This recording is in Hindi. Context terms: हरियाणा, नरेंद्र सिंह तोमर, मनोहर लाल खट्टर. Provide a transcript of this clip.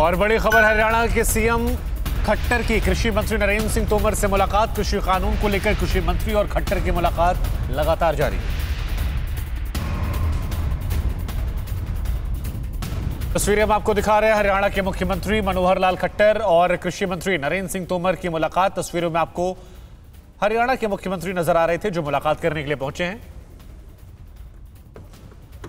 और बड़ी खबर हरियाणा के सीएम खट्टर की। कृषि मंत्री नरेंद्र सिंह तोमर से मुलाकात, कृषि कानून को लेकर कृषि मंत्री और खट्टर की मुलाकात लगातार जारी। तस्वीरें हम आपको दिखा रहे हैं हरियाणा के मुख्यमंत्री मनोहर लाल खट्टर और कृषि मंत्री नरेंद्र सिंह तोमर की मुलाकात। तस्वीरों में आपको हरियाणा के मुख्यमंत्री नजर आ रहे थे जो मुलाकात करने के लिए पहुंचे हैं।